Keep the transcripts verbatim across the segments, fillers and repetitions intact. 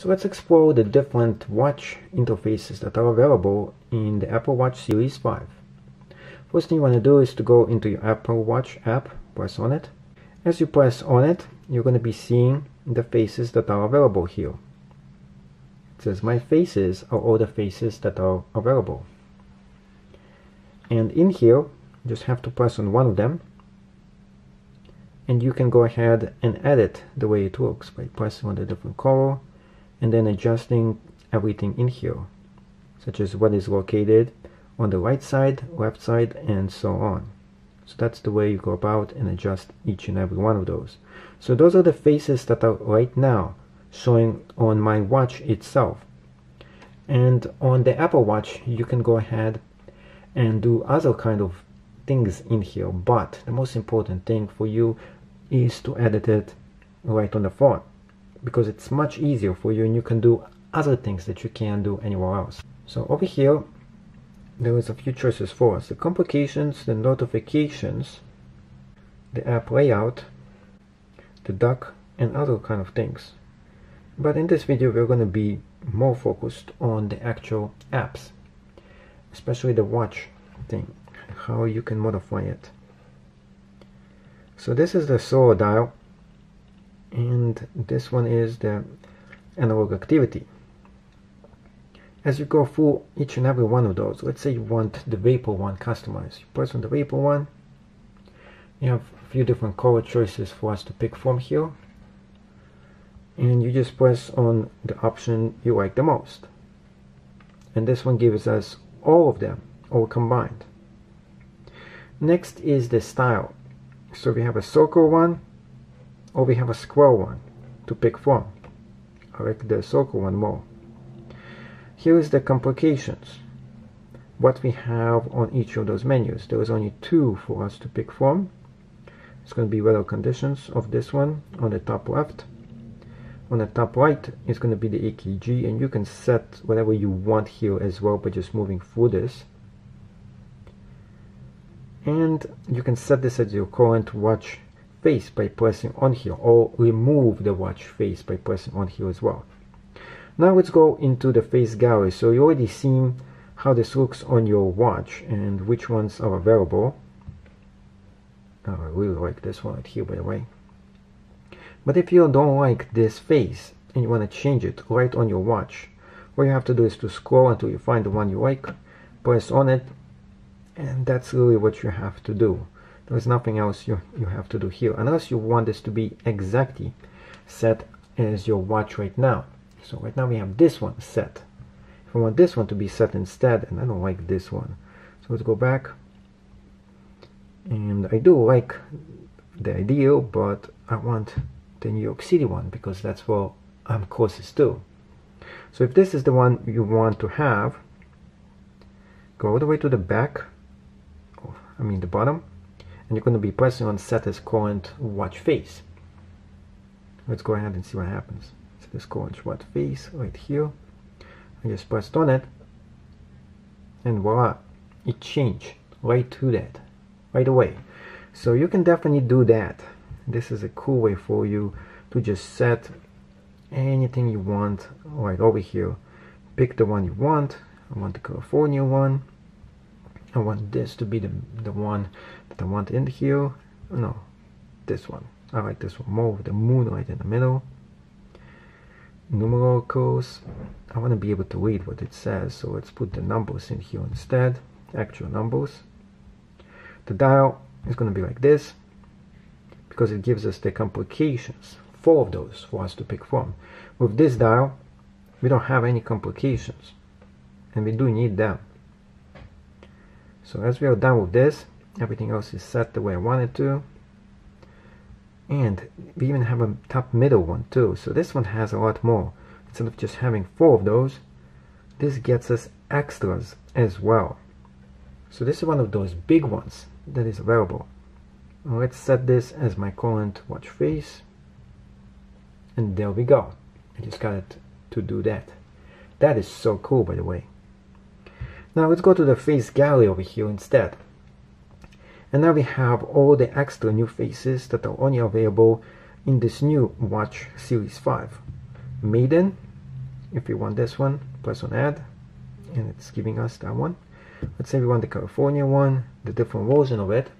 So let's explore the different watch interfaces that are available in the Apple Watch Series five. First thing you want to do is to go into your Apple Watch app, press on it. As you press on it, you're going to be seeing the faces that are available here. It says my faces are all the faces that are available. And in here, you just have to press on one of them, and you can go ahead and edit the way it looks by pressing on the different color and then adjusting everything in here, such as what is located on the right side, left side, and so on. So that's the way you go about and adjust each and every one of those. So those are the faces that are right now showing on my watch itself. And on the Apple Watch, you can go ahead and do other kind of things in here, but the most important thing for you is to edit it right on the phone, because it's much easier for you and you can do other things that you can't do anywhere else. So over here there is a few choices for us: the complications, the notifications, the app layout, the dock, and other kind of things. But in this video we're going to be more focused on the actual apps, especially the watch thing, how you can modify it. So this is the solar dial, and this one is the analog activity. As you go through each and every one of those, let's say you want the vapor one customized, you press on the vapor one. You have a few different color choices for us to pick from here, and you just press on the option you like the most, and this one gives us all of them, all combined. Next is the style. So we have a circle one or we have a square one to pick from. I like the circle one more. Here is the complications, what we have on each of those menus. There is only two for us to pick from. It's going to be weather conditions of this one on the top left. On the top right is going to be the E K G, and you can set whatever you want here as well by just moving through this. And you can set this as your current watch face by pressing on here, or remove the watch face by pressing on here as well. Now let's go into the face gallery. So you already seen how this looks on your watch and which ones are available. Oh, I really like this one right here, by the way. But if you don't like this face and you want to change it right on your watch, what you have to do is to scroll until you find the one you like, press on it, and that's really what you have to do. There's nothing else you, you have to do here, unless you want this to be exactly set as your watch right now. So right now we have this one set. If I want this one to be set instead, and I don't like this one, so let's go back. And I do like the ideal, but I want the New York City one because that's where I'm closest to. So if this is the one you want to have, go all the way to the back, I mean the bottom, and you're going to be pressing on set as current watch face. Let's go ahead and see what happens. So this current watch face right here, I just pressed on it, and voila, it changed right to that, right away. So you can definitely do that. This is a cool way for you to just set anything you want right over here. Pick the one you want. I want the California one. I want this to be the, the one that I want in here. No, this one. I like this one more with the moon right in the middle. Numeral codes. I want to be able to read what it says, so let's put the numbers in here instead. Actual numbers. The dial is going to be like this, because it gives us the complications, four of those for us to pick from. With this dial, we don't have any complications, and we do need them. So as we are done with this, everything else is set the way I want it to, and we even have a top middle one too. So this one has a lot more. Instead of just having four of those, this gets us extras as well. So this is one of those big ones that is available. Let's set this as my current watch face, and there we go. I just got it to do that. That is so cool, by the way. Now let's go to the face gallery over here instead, and now we have all the extra new faces that are only available in this new watch series five. Maiden, if we want this one, press on add, and it's giving us that one. Let's say we want the California one, the different version of it.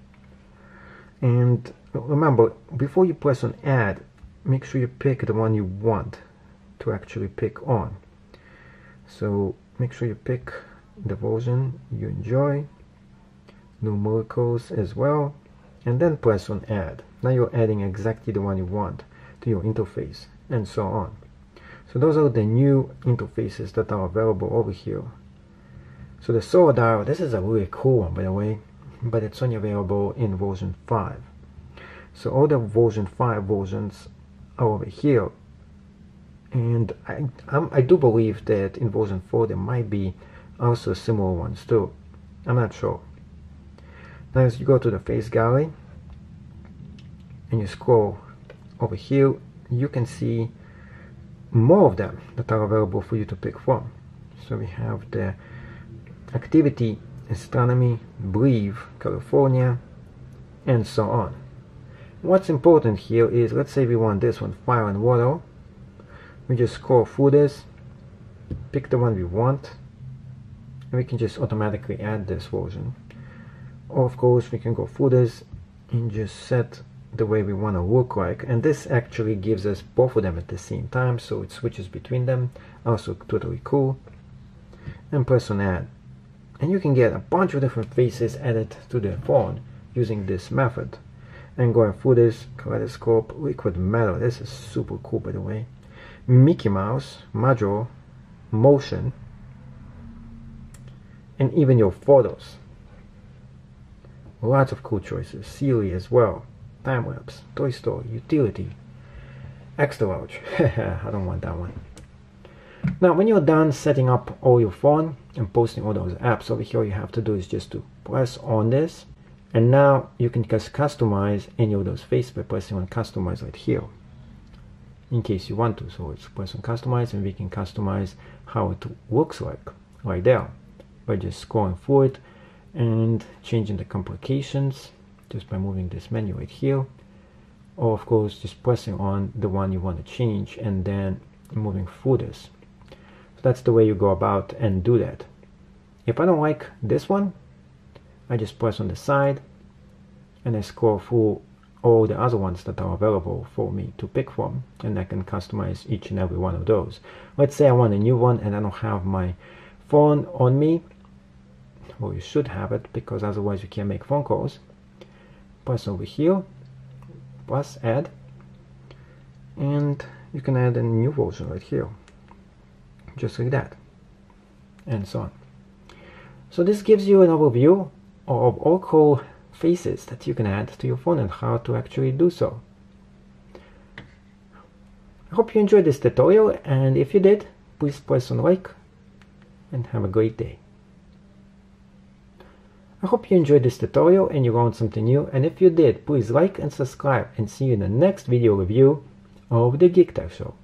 And remember, before you press on add, make sure you pick the one you want to actually pick on. So make sure you pick the version you enjoy, numericals as well, and then press on add. Now you're adding exactly the one you want to your interface, and so on. So those are the new interfaces that are available over here. So the solar dial, this is a really cool one, by the way, but it's only available in version five. So all the version five versions are over here, and I, I'm, I do believe that in version four there might be also similar ones too. I'm not sure. Now as you go to the face gallery and you scroll over here, you can see more of them that are available for you to pick from. So we have the activity, astronomy, breathe, California, and so on. What's important here is, let's say we want this one, fire and water. We just scroll through this, pick the one we want, and we can just automatically add this version. Or of course we can go through this and just set the way we want to look like, and this actually gives us both of them at the same time, so it switches between them. Also totally cool. And press on add, and you can get a bunch of different faces added to the phone using this method. And going through this, kaleidoscope, liquid metal, this is super cool, by the way, Mickey Mouse, module, motion, and even your photos. Lots of cool choices. Siri as well, time lapse, Toy Story, utility, extra large. I don't want that one. Now when you're done setting up all your phone and posting all those apps over here, you have to do is just to press on this, and now you can just customize any of those faces by pressing on customize right here, in case you want to. So let's press on customize, and we can customize how it looks like right there by just scrolling through it and changing the complications just by moving this menu right here, or of course just pressing on the one you want to change and then moving through this. So that's the way you go about and do that. If I don't like this one, I just press on the side and I scroll through all the other ones that are available for me to pick from, and I can customize each and every one of those. Let's say I want a new one and I don't have my phone on me. Well, you should have it, because otherwise you can't make phone calls. Press over here, press add, and you can add a new version right here, just like that, and so on. So this gives you an overview of all cool faces that you can add to your phone and how to actually do so. I hope you enjoyed this tutorial, and if you did, please press on like, and have a great day. I hope you enjoyed this tutorial and you learned something new, and if you did, please like and subscribe, and see you in the next video review of the GeekTech Show.